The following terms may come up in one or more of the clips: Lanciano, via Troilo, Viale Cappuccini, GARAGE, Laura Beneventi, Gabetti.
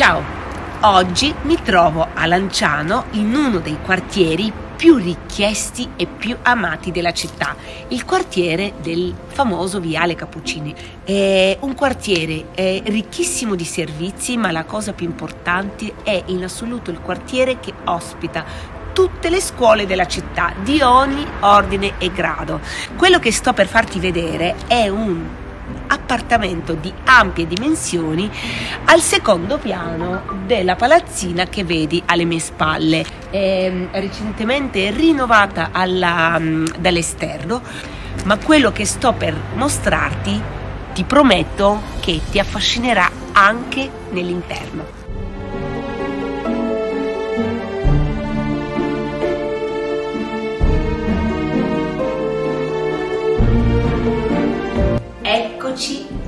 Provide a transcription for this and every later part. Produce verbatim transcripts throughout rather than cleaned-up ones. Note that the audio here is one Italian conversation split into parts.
Ciao, oggi mi trovo a Lanciano in uno dei quartieri più richiesti e più amati della città, il quartiere del famoso Viale Cappuccini. È un quartiere è ricchissimo di servizi, ma la cosa più importante è in assoluto il quartiere che ospita tutte le scuole della città di ogni ordine e grado. Quello che sto per farti vedere è un appartamento di ampie dimensioni al secondo piano della palazzina che vedi alle mie spalle, è recentemente rinnovata alla, dall'esterno, ma quello che sto per mostrarti ti prometto che ti affascinerà anche nell'interno.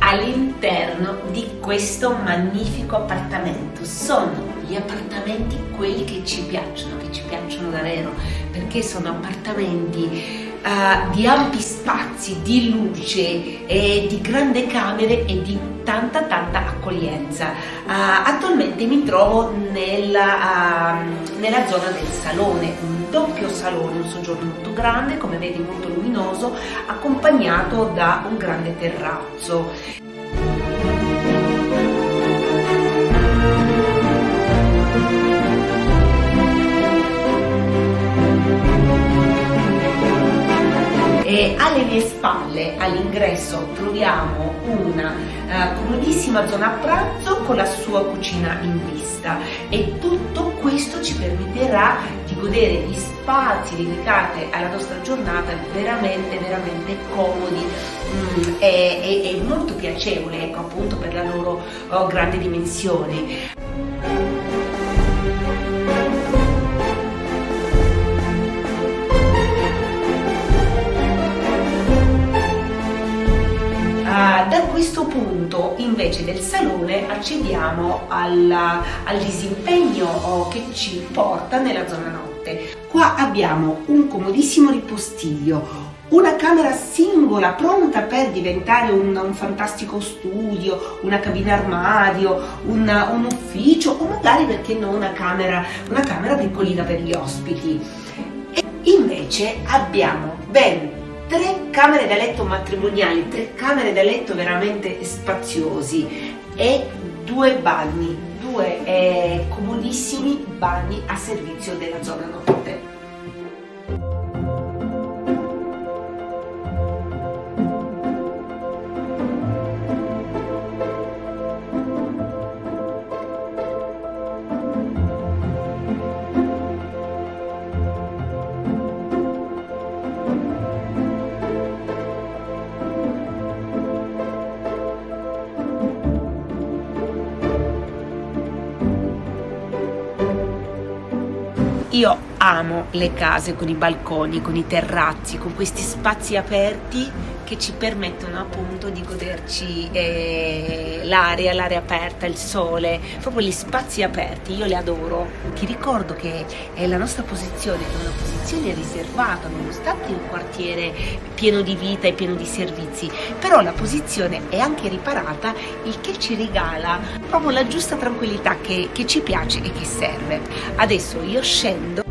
All'interno di questo magnifico appartamento. Sono gli appartamenti quelli che ci piacciono, che ci piacciono davvero, perché sono appartamenti uh, di ampi spazi, di luce, eh, di grandi camere e di tanta tanta accoglienza. Uh, attualmente mi trovo nella, uh, nella zona del salone, un doppio salone, un soggiorno molto grande, come vedi molto luminoso, accompagnato da un grande terrazzo. E alle mie spalle, all'ingresso, troviamo una uh, comodissima zona pranzo con la sua cucina in vista, e tutto questo ci permetterà di godere di spazi dedicati alla nostra giornata veramente veramente comodi mm, e, e, e molto piacevole, ecco, appunto per la loro oh, grande dimensione. Da questo punto invece del salone accediamo al, al disimpegno che ci porta nella zona notte. Qua abbiamo un comodissimo ripostiglio, una camera singola pronta per diventare un, un fantastico studio, una cabina armadio, una, un ufficio, o magari, perché no, una camera, una camera piccolina per gli ospiti. E invece abbiamo ben tre camere da letto matrimoniali, tre camere da letto veramente spaziosi e due bagni, due eh, comodissimi bagni a servizio della zona notte. Io amo le case con i balconi, con i terrazzi, con questi spazi aperti che ci permettono appunto di goderci eh, l'aria, l'aria aperta, il sole, proprio gli spazi aperti, io li adoro. Ti ricordo che eh, la nostra posizione è una posizione riservata, nonostante un quartiere pieno di vita e pieno di servizi, però la posizione è anche riparata, il che ci regala proprio la giusta tranquillità che, che ci piace e che serve. Adesso io scendo.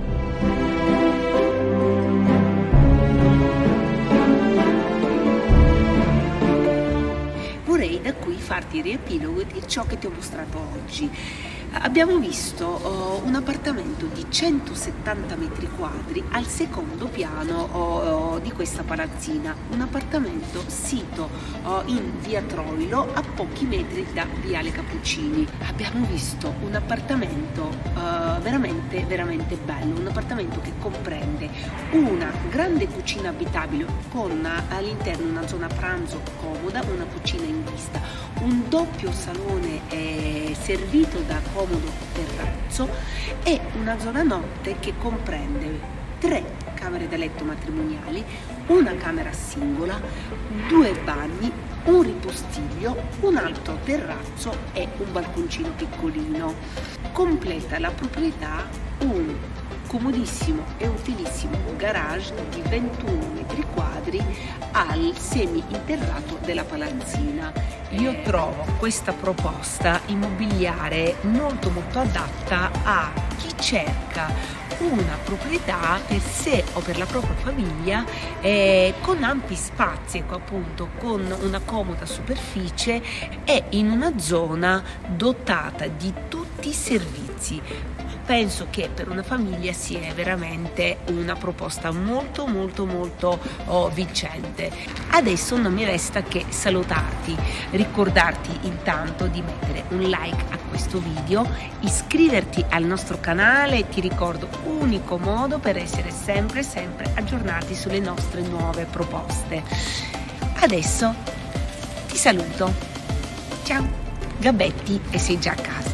Da qui farti il riepilogo di ciò che ti ho mostrato oggi. Abbiamo visto oh, un appartamento di centosettanta metri quadri al secondo piano oh, oh, di questa palazzina, un appartamento sito oh, in via Troilo a pochi metri da Viale Cappuccini. Abbiamo visto un appartamento uh, veramente veramente bello, un appartamento che comprende una grande cucina abitabile con all'interno una zona pranzo comoda, una cucina in vista, un doppio salone eh, servito da comodo terrazzo e una zona notte che comprende tre camere da letto matrimoniali, una camera singola, due bagni, un ripostiglio, un altro terrazzo e un balconcino piccolino. Completa la proprietà un comodissimo e utilissimo garage di ventuno metri quadri al semi-interrato della Palanzina. Io trovo questa proposta immobiliare molto molto adatta a chi cerca una proprietà per sé o per la propria famiglia eh, con ampi spazi, ecco, appunto, con una comoda superficie e in una zona dotata di tutti i servizi. Penso che per una famiglia sia veramente una proposta molto molto molto oh, vincente. Adesso non mi resta che salutarti, ricordarti intanto di mettere un like a questo video, iscriverti al nostro canale, ti ricordo unico modo per essere sempre sempre aggiornati sulle nostre nuove proposte. Adesso ti saluto, ciao, Gabetti, e sei già a casa.